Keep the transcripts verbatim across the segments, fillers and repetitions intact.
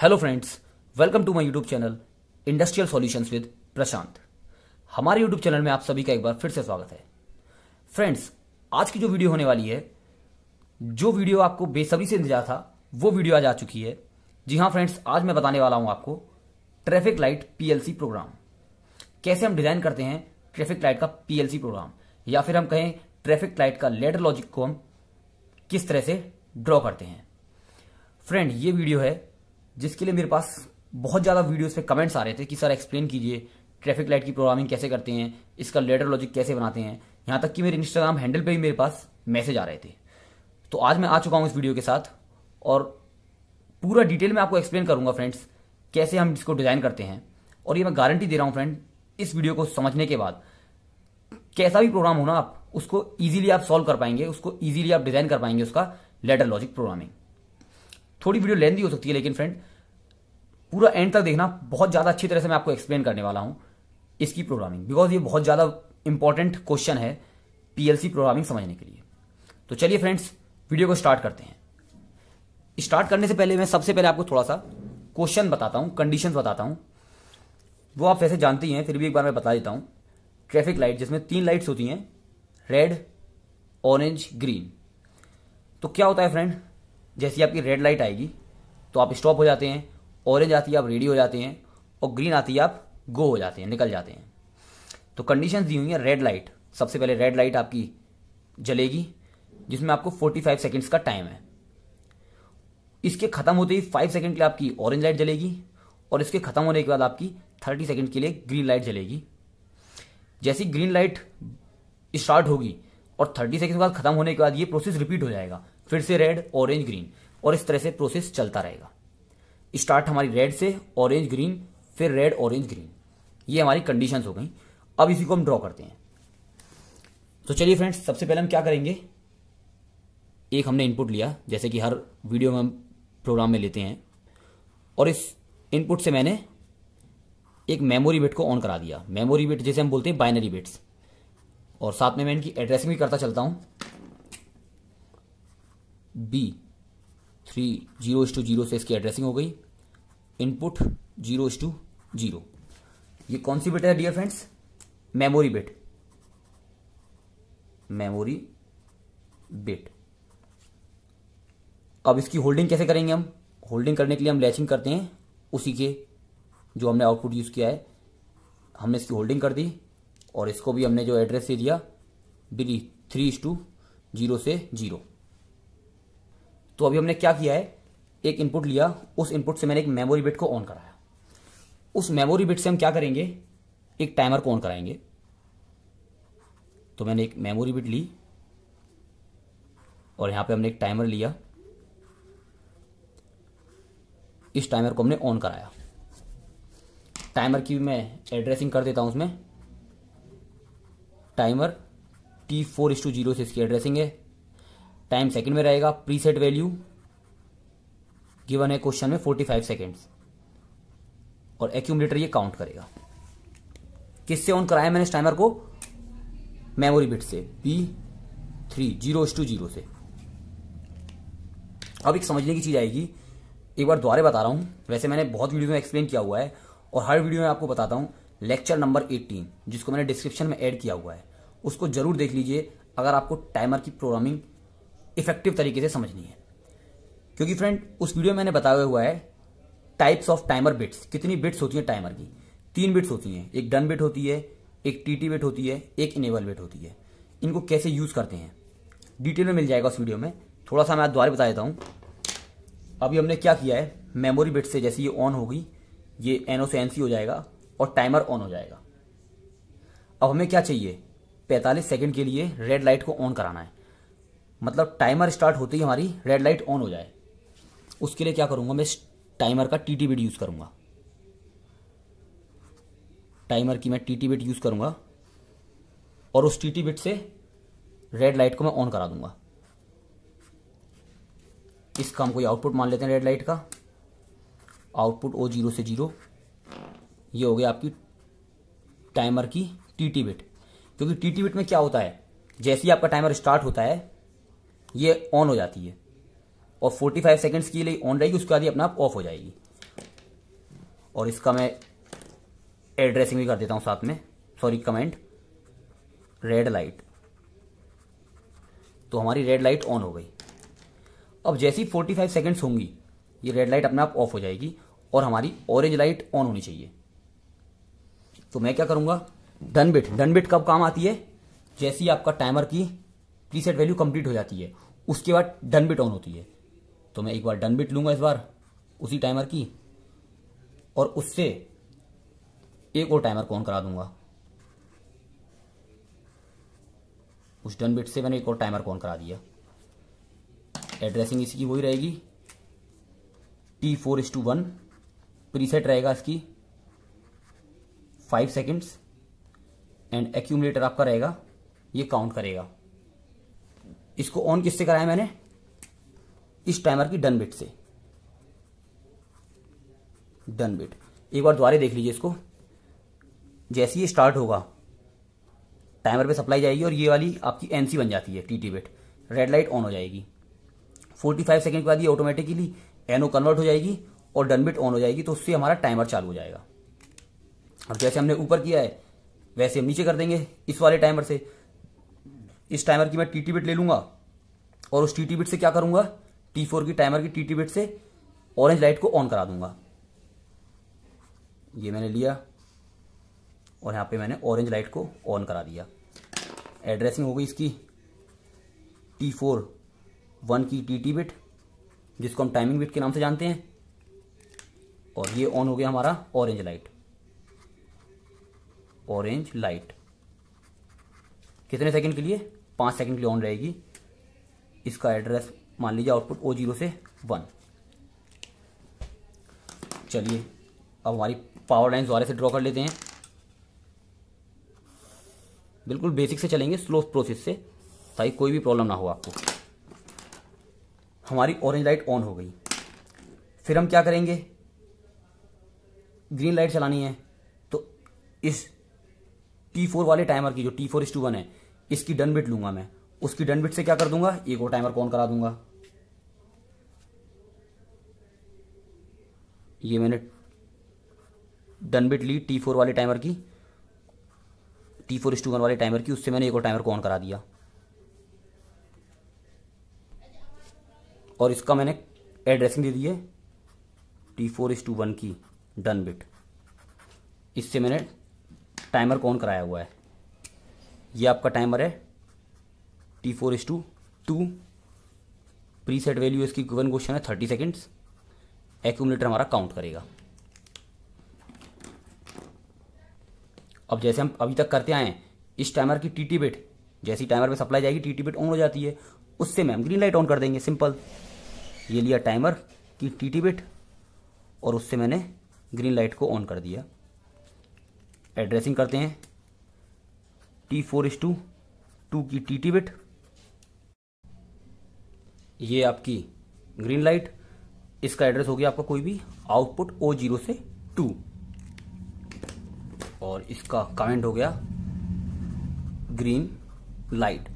Hello friends, welcome to my YouTube channel industrial solutions with Prashant. हमारे YouTube channel में आप सभी का एक बार फिर से स्वागत है। फ्रेंड्स, आज की जो वीडियो होने वाली है, जो वीडियो आपको बेसब्री से इंतजार था, वो वीडियो आज आ चुकी है। जी हाँ फ्रेंड्स, आज मैं बताने वाला हूँ आपको ट्रैफिक लाइट पीएलसी प्रोग्राम, कैसे हम डिजाइन करते हैं ट्रैफिक लाइट का पीएलसी प्रोग्राम, या फिर हम कहें ट्रैफिक लाइट का लैडर लॉजिक को हम किस तरह से ड्रॉ करते हैं। फ्रेंड, ये वीडियो है जिसके लिए मेरे पास बहुत ज़्यादा वीडियोस पे कमेंट्स आ रहे थे कि सर एक्सप्लेन कीजिए ट्रैफिक लाइट की प्रोग्रामिंग कैसे करते हैं, इसका लैडर लॉजिक कैसे बनाते हैं। यहाँ तक कि मेरे इंस्टाग्राम हैंडल पे भी मेरे पास मैसेज आ रहे थे। तो आज मैं आ चुका हूँ इस वीडियो के साथ और पूरा डिटेल में आपको एक्सप्लेन करूँगा फ्रेंड्स, कैसे हम इसको डिज़ाइन करते हैं। और ये मैं गारंटी दे रहा हूँ फ्रेंड, इस वीडियो को समझने के बाद कैसा भी प्रोग्राम होना आप उसको ईजिली आप सॉल्व कर पाएंगे, उसको ईजिली आप डिज़ाइन कर पाएंगे उसका लैडर लॉजिक प्रोग्रामिंग। थोड़ी वीडियो लेंथी हो सकती है, लेकिन फ्रेंड पूरा एंड तक देखना, बहुत ज़्यादा अच्छी तरह से मैं आपको एक्सप्लेन करने वाला हूँ इसकी प्रोग्रामिंग, बिकॉज ये बहुत ज़्यादा इंपॉर्टेंट क्वेश्चन है पीएलसी प्रोग्रामिंग समझने के लिए। तो चलिए फ्रेंड्स, वीडियो को स्टार्ट करते हैं। स्टार्ट करने से पहले मैं सबसे पहले आपको थोड़ा सा क्वेश्चन बताता हूँ, कंडीशन बताता हूँ। वो आप वैसे जानती हैं, फिर भी एक बार मैं बता देता हूँ। ट्रैफिक लाइट जिसमें तीन लाइट्स होती हैं, रेड, ऑरेंज, ग्रीन। तो क्या होता है फ्रेंड, जैसे आपकी रेड लाइट आएगी तो आप स्टॉप हो जाते हैं, ऑरेंज आती है आप रेडी हो जाते हैं, और ग्रीन आती है आप गो हो जाते हैं, निकल जाते हैं। तो कंडीशंस दी हुई हैं। रेड लाइट, सबसे पहले रेड लाइट आपकी जलेगी जिसमें आपको पैंतालीस सेकंड्स का टाइम है। इसके ख़त्म होते ही पाँच सेकंड के लिए आपकी ऑरेंज लाइट जलेगी और इसके ख़त्म होने के बाद आपकी तीस सेकंड के लिए ग्रीन लाइट जलेगी। जैसी ग्रीन लाइट स्टार्ट होगी और तीस सेकंड के बाद ख़त्म होने के बाद ये प्रोसेस रिपीट हो जाएगा, फिर से रेड, ऑरेंज, ग्रीन, और इस तरह से प्रोसेस चलता रहेगा। स्टार्ट हमारी रेड से, ऑरेंज, ग्रीन, फिर रेड, ऑरेंज, ग्रीन। ये हमारी कंडीशंस हो गई। अब इसी को हम ड्रॉ करते हैं। तो चलिए फ्रेंड्स, सबसे पहले हम क्या करेंगे, एक हमने इनपुट लिया, जैसे कि हर वीडियो में हम प्रोग्राम में लेते हैं, और इस इनपुट से मैंने एक मेमोरी बिट को ऑन करा दिया। मेमोरी बिट जिसे हम बोलते हैं बाइनरी बिट्स, और साथ में मैं इनकी एड्रेसिंग भी करता चलता हूँ। B three zero is two zero से इसकी एड्रेसिंग हो गई, input zero is two zero. ये कौन सी बिट है dear friends, memory bit, memory bit. अब इसकी होल्डिंग कैसे करेंगे हम, होल्डिंग करने के लिए हम लैचिंग करते हैं उसी के, जो हमने आउटपुट यूज़ किया है हमने इसकी होल्डिंग कर दी, और इसको भी हमने जो एड्रेस दे दिया B three is two zero से जीरो। तो अभी हमने क्या किया है, एक इनपुट लिया, उस इनपुट से मैंने एक मेमोरी बिट को ऑन कराया। उस मेमोरी बिट से हम क्या करेंगे, एक टाइमर को ऑन कराएंगे। तो मैंने एक मेमोरी बिट ली और यहाँ पे हमने एक टाइमर लिया, इस टाइमर को हमने ऑन कराया। टाइमर की मैं एड्रेसिंग कर देता हूँ उसमें, timer T four is two zero से इसकी एड्रेसिंग है। टाइम सेकंड में रहेगा, प्रीसेट वैल्यू गिवन है क्वेश्चन में पैंतालीस सेकंड्स, और एक्यूमुलेटर ये काउंट करेगा। किससे ऑन कराया मैंने इस टाइमर को, मेमोरी बिट से, B three zero is two zero से। अब एक समझने की चीज़ आएगी, एक बार दोबारा बता रहा हूँ, वैसे मैंने बहुत वीडियो में एक्सप्लेन किया हुआ है और हर वीडियो में आपको बताता हूँ। लेक्चर नंबर अठारह जिसको मैंने डिस्क्रिप्शन में ऐड किया हुआ है, उसको जरूर देख लीजिए अगर आपको टाइमर की प्रोग्रामिंग इफेक्टिव तरीके से समझनी है। क्योंकि फ्रेंड उस वीडियो में मैंने बताया हुआ है टाइप्स ऑफ टाइमर बिट्स, कितनी बिट्स होती हैं टाइमर की। तीन बिट्स होती हैं, एक डन बिट होती है, एक टीटी बिट होती है, एक इनेबल बिट होती है। इनको कैसे यूज़ करते हैं डिटेल में मिल जाएगा उस वीडियो में, थोड़ा सा मैं आज दोबारा बता देता हूँ। अभी हमने क्या किया है, मेमोरी बिट से जैसे ये ऑन होगी, ये एनओ से एनसी हो जाएगा और टाइमर ऑन हो जाएगा। अब हमें क्या चाहिए, पैंतालीस सेकेंड के लिए रेड लाइट को ऑन कराना है, मतलब टाइमर स्टार्ट होते ही हमारी रेड लाइट ऑन हो जाए। उसके लिए क्या करूंगा मैं, टाइमर का टीटी बिट यूज करूंगा, टाइमर की मैं टीटी बिट यूज करूंगा, और उस टीटी बिट से रेड लाइट को मैं ऑन करा दूंगा। इसका हम कोई आउटपुट मान लेते हैं रेड लाइट का, आउटपुट ओ जीरो से जीरो। ये हो गया आपकी टाइमर की टीटी बिट। क्योंकि टीटी बिट में क्या होता है, जैसे ही आपका टाइमर स्टार्ट होता है ये ऑन हो जाती है और पैंतालीस सेकंड्स के लिए ऑन रहेगी, उसके बाद ये अपना आप ऑफ हो जाएगी। और इसका मैं एड्रेसिंग भी कर देता हूं साथ में, सॉरी कमेंट, रेड लाइट। तो हमारी रेड लाइट ऑन हो गई। अब जैसी पैंतालीस सेकंड्स होंगी ये रेड लाइट अपने आप ऑफ हो जाएगी और हमारी ऑरेंज लाइट ऑन होनी चाहिए। तो मैं क्या करूंगा, डन बिट, डन बिट कब काम आती है, जैसी आपका टाइमर की प्रीसेट वैल्यू कंप्लीट हो जाती है उसके बाद डन बिट ऑन होती है। तो मैं एक बार डन बिट लूंगा इस बार उसी टाइमर की, और उससे एक और टाइमर ऑन करा दूंगा। उस डन बिट से मैंने एक और टाइमर ऑन करा दिया। एड्रेसिंग इसकी वही रहेगी T four is two one, preset रहेगा इसकी फाइव सेकेंड्स एंड एक्यूमुलेटर आपका रहेगा, ये काउंट करेगा। इसको ऑन किससे कराया मैंने, इस टाइमर की डन बिट से, डन बिट। एक बार दोबारा देख लीजिए इसको, जैसे ही स्टार्ट होगा टाइमर पे सप्लाई जाएगी और ये वाली आपकी एनसी बन जाती है, TT bit, red light on हो जाएगी। पैंतालीस सेकंड के बाद ये ऑटोमेटिकली एनओ कन्वर्ट हो जाएगी और डन बिट ऑन हो जाएगी, तो उससे हमारा टाइमर चालू हो जाएगा। अब जैसे हमने ऊपर किया है वैसे हम नीचे कर देंगे इस वाले टाइमर से। इस टाइमर की मैं टीटी बिट ले लूंगा और उस टीटी बिट से क्या करूंगा, टी फोर की टाइमर की टीटी बिट से ऑरेंज लाइट को ऑन करा दूंगा। ये मैंने लिया और यहाँ पे मैंने ऑरेंज लाइट को ऑन करा दिया। एड्रेसिंग हो गई इसकी टी फोर वन की टीटी बिट, जिसको हम टाइमिंग बिट के नाम से जानते हैं, और ये ऑन हो गया हमारा ऑरेंज लाइट। ऑरेंज लाइट कितने सेकंड के लिए, पाँच सेकंड के लिए ऑन रहेगी। इसका एड्रेस मान लीजिए आउटपुट ओ जीरो से वन। चलिए अब हमारी पावर लाइन द्वारा से ड्रॉ कर लेते हैं। बिल्कुल बेसिक से चलेंगे, स्लो प्रोसेस से, ताकि कोई भी प्रॉब्लम ना हो आपको। हमारी ऑरेंज लाइट ऑन हो गई, फिर हम क्या करेंगे, ग्रीन लाइट चलानी है। तो इस टी फोर वाले टाइमर की जो T four is two one है इसकी डन बिट लूंगा मैं, उसकी डन बिट से क्या कर दूंगा, एक और टाइमर ऑन करा दूंगा। ये मैंने डन बिट ली टी फोर वाले टाइमर की, T four is two one वाले टाइमर की, उससे मैंने एक और टाइमर ऑन करा दिया। और इसका मैंने एड्रेसिंग दे दी है T four is two one की डन बिट, इससे मैंने टाइमर ऑन कराया हुआ है। ये आपका टाइमर है T four is two two, preset value इसकी गिवन क्वेश्चन है थर्टी सेकेंड्स, एक्यूमुलेटर हमारा काउंट करेगा। अब जैसे हम अभी तक करते आए हैं, इस टाइमर की टीटी बिट, जैसी टाइमर पे सप्लाई जाएगी टीटी बिट ऑन हो जाती है, उससे मैम ग्रीन लाइट ऑन कर देंगे, सिंपल। ये लिया टाइमर की टीटी बिट और उससे मैंने ग्रीन लाइट को ऑन कर दिया। एड्रेसिंग करते हैं T four is two two की टीटी बिट, ये आपकी ग्रीन लाइट, इसका एड्रेस हो गया आपका कोई भी आउटपुट ओ जीरो से टू, और इसका कमेंट हो गया ग्रीन लाइट।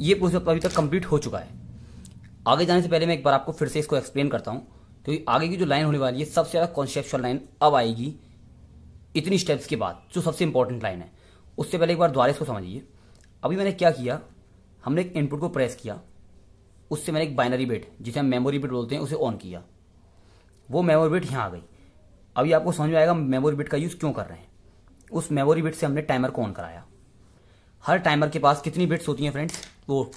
ये प्रोसेस अभी तक कंप्लीट हो चुका है। आगे जाने से पहले मैं एक बार आपको फिर से इसको एक्सप्लेन करता हूं, क्योंकि आगे की जो लाइन होने वाली है सबसे ज़्यादा कॉन्सेप्चुअल लाइन अब आएगी इतनी स्टेप्स के बाद, जो सबसे इंपॉर्टेंट लाइन है। उससे पहले एक बार दोबारा इसको समझिए। अभी मैंने क्या किया, हमने एक इनपुट को प्रेस किया, उससे मैंने एक बाइनरी बिट, जिसे हम मेमोरी बिट बोलते हैं, उसे ऑन किया। वो मेमोरी बिट यहाँ आ गई। अभी आपको समझ में आएगा मेमोरी बिट का यूज़ क्यों कर रहे हैं। उस मेमोरी बिट से हमने टाइमर को ऑन कराया। हर टाइमर के पास कितनी बिट्स होती हैं फ्रेंड्स, वो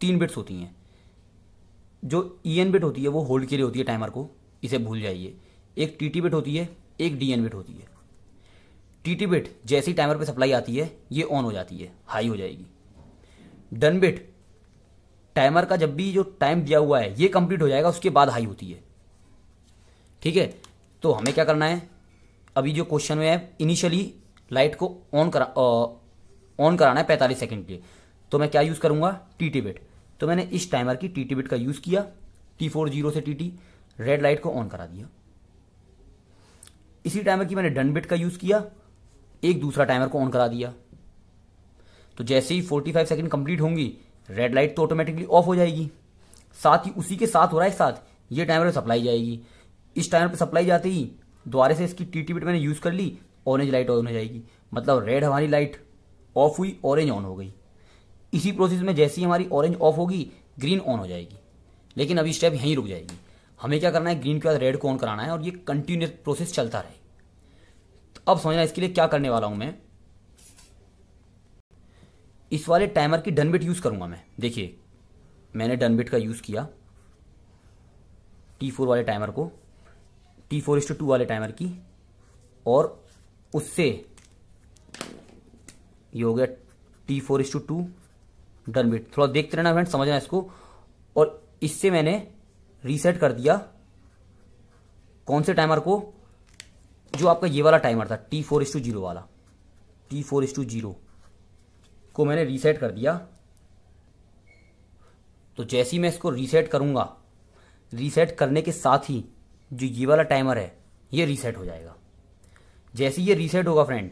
तीन बिट्स होती हैं। जो ई एन बिट होती है वो होल्ड के लिए होती है टाइमर को, इसे भूल जाइए। एक टीटी बिट होती है, एक डी एन बिट होती है। टीटी बिट जैसी टाइमर पे सप्लाई आती है ये ऑन हो जाती है, हाई हो जाएगी। डन बिट टाइमर का जब भी जो टाइम दिया हुआ है ये कंप्लीट हो जाएगा, उसके बाद हाई होती है, ठीक है। तो हमें क्या करना है, अभी जो क्वेश्चन में है इनिशियली लाइट को ऑन करा ऑन कराना है पैंतालीस सेकेंड के लिए, तो मैं क्या यूज़ करूँगा, टीटी बिट। तो मैंने इस टाइमर की टीटी बिट का यूज किया, टी फोर जीरो से टीटी, रेड लाइट को ऑन करा दिया। इसी टाइमर की मैंने डन बिट का यूज किया, एक दूसरा टाइमर को ऑन करा दिया। तो जैसे ही पैंतालीस सेकंड कंप्लीट होंगी रेड लाइट तो ऑटोमेटिकली ऑफ हो जाएगी, साथ ही उसी के साथ हो रहा है साथ ये टाइमर में सप्लाई जाएगी। इस टाइम पर सप्लाई जाती ही दोबारा से इसकी टी टी बिट मैंने यूज कर ली, ऑरेंज लाइट ऑन हो जाएगी, मतलब रेड हमारी लाइट ऑफ हुई, ऑरेंज ऑन हो गई। इसी प्रोसेस में जैसी हमारी ऑरेंज ऑफ होगी ग्रीन ऑन हो जाएगी, लेकिन अभी स्टेप यहीं रुक जाएगी। हमें क्या करना है, ग्रीन के बाद रेड को ऑन कराना है और ये कंटिन्यूस प्रोसेस चलता रहे। तो अब समझना इसके लिए क्या करने वाला हूं मैं, इस वाले टाइमर की डन बिट यूज करूंगा मैं। देखिए मैंने डन बिट का यूज किया टी फोर वाले टाइमर को, T four is two two वाले टाइमर की, और उससे ये हो गया T four is two two done bit. थोड़ा देखते रहना फ्रेंड, समझना इसको। और इससे मैंने रीसेट कर दिया कौन से टाइमर को, जो आपका ये वाला टाइमर था T four is two zero वाला, T four is two zero को मैंने रीसेट कर दिया। तो जैसे ही मैं इसको रीसेट करूंगा, रीसेट करने के साथ ही जो ये वाला टाइमर है ये रीसेट हो जाएगा। जैसे ये रीसेट होगा फ्रेंड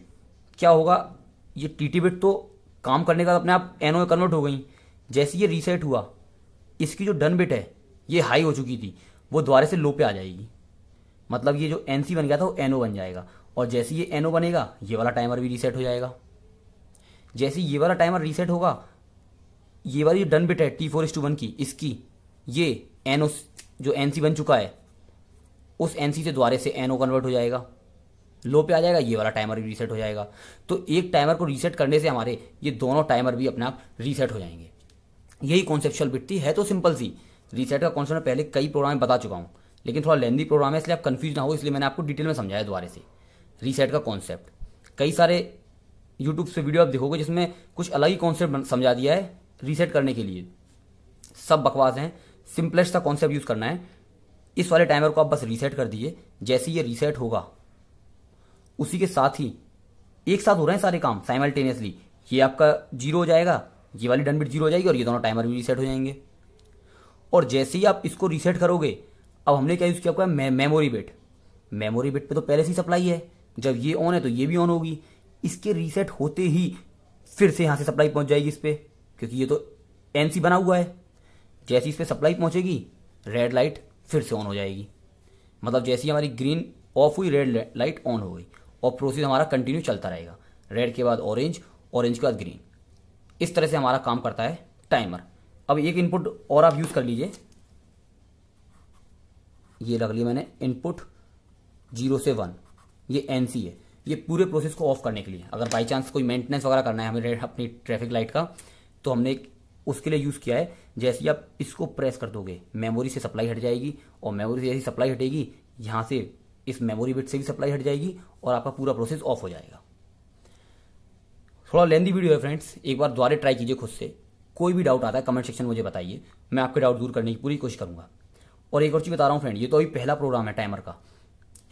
क्या होगा, ये टी टी बिट तो काम करने का अपने आप एनओ कन्वर्ट हो गई। जैसे ये रीसेट हुआ, इसकी जो डन बिट है ये हाई हो चुकी थी, वो दोबारा से लो पे आ जाएगी, मतलब ये जो एनसी बन गया था वो एनओ बन जाएगा। और जैसे ये एनओ बनेगा ये वाला टाइमर भी रीसेट हो जाएगा। जैसे ये वाला टाइमर रीसेट होगा, ये वाली जो डन बिट है T four is two one की, इसकी ये एनओ जो एनसी बन चुका है उस एनसी से दोबारा से एनओ कन्वर्ट हो जाएगा, लो पे आ जाएगा, ये वाला टाइमर भी रीसेट हो जाएगा। तो एक टाइमर को रीसेट करने से हमारे ये दोनों टाइमर भी अपने आप रीसेट हो जाएंगे। यही कॉन्सेप्चुअल बिट थी, है तो सिंपल सी। रीसेट का कॉन्सेप्ट मैं पहले कई प्रोग्राम में बता चुका हूँ, लेकिन थोड़ा लेंदी प्रोग्राम है इसलिए आप कंफ्यूज ना हो, इसलिए मैंने आपको डिटेल में समझाया दोबारा से रीसेट का कॉन्सेप्ट। कई सारे यूट्यूब से वीडियो आप देखोगे जिसमें कुछ अलग ही कॉन्सेप्ट समझा दिया है रीसेट करने के लिए, सब बकवास हैं, सिंपलेस्ट सा कॉन्सेप्ट यूज करना है। इस वाले टाइमर को आप बस रीसेट कर दीजिए, जैसे ये रीसेट होगा उसी के साथ ही, एक साथ हो रहे हैं सारे काम साइमल्टेनियसली, ये आपका जीरो हो जाएगा, ये वाली डन बिट जीरो हो जाएगी और ये दोनों टाइमर भी रीसेट हो जाएंगे। और जैसे ही आप इसको रीसेट करोगे, अब हमने क्या यूज़ किया आपका मे, मेमोरी बिट। मेमोरी बिट पे तो पहले से सप्लाई है, जब ये ऑन है तो ये भी ऑन होगी। इसके रीसेट होते ही फिर से यहाँ से सप्लाई पहुँच जाएगी इस पर, क्योंकि ये तो एनसी बना हुआ है। जैसी इस पर सप्लाई पहुँचेगी रेड लाइट फिर से ऑन हो जाएगी, मतलब जैसी हमारी ग्रीन ऑफ हुई रेड लाइट ऑन हो गई, और प्रोसेस हमारा कंटिन्यू चलता रहेगा। रेड के बाद ऑरेंज, ऑरेंज के बाद ग्रीन, इस तरह से हमारा काम करता है टाइमर। अब एक इनपुट और आप यूज कर लीजिए, ये रख लिया मैंने इनपुट जीरो से वन, ये एनसी है, ये पूरे प्रोसेस को ऑफ करने के लिए। अगर बाई चांस कोई मेंटेनेंस वगैरह करना है हमें रेड अपनी ट्रैफिक लाइट का, तो हमने उसके लिए यूज किया है। जैसे ही आप इसको प्रेस कर दोगे मेमोरी से सप्लाई हट जाएगी, और मेमोरी से जैसी सप्लाई हटेगी यहाँ से इस मेमोरी बिट से भी सप्लाई हट जाएगी और आपका पूरा प्रोसेस ऑफ हो जाएगा। थोड़ा लेंदी वीडियो है फ्रेंड्स, एक बार दोबारा ट्राई कीजिए खुद से। कोई भी डाउट आता है कमेंट सेक्शन में मुझे बताइए, मैं आपके डाउट दूर करने की पूरी कोशिश करूंगा। और एक और चीज़ बता रहा हूँ फ्रेंड, ये तो अभी पहला प्रोग्राम है टाइमर का,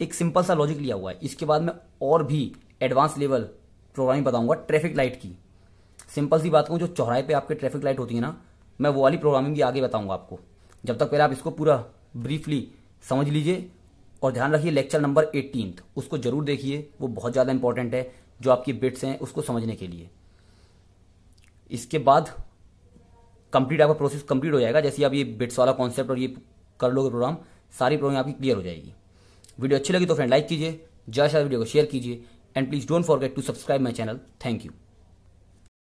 एक सिंपल सा लॉजिक लिया हुआ है। इसके बाद मैं और भी एडवांस लेवल प्रोग्रामिंग बताऊंगा ट्रैफिक लाइट की। सिंपल सी बात कहूँ, जो चौराहे पे आपके ट्रैफिक लाइट होती है ना, मैं वो वाली प्रोग्रामिंग भी आगे बताऊंगा आपको। जब तक पहले आप इसको पूरा ब्रीफली समझ लीजिए, और ध्यान रखिए लेक्चर नंबर अठारह उसको जरूर देखिए, वो बहुत ज़्यादा इंपॉर्टेंट है जो आपकी बिट्स हैं उसको समझने के लिए। इसके बाद कंप्लीट आपका प्रोसेस कंप्लीट हो जाएगा, जैसे आप ये बिट्स वाला कॉन्सेप्ट और ये कर लोगे प्रोग्राम, सारी प्रोग्राम आपकी क्लियर हो जाएगी। वीडियो अच्छी लगी तो फ्रेंड लाइक कीजिए, ज़्यादा से ज़्यादा वीडियो को शेयर कीजिए, and please don't forget to subscribe my channel. Thank you.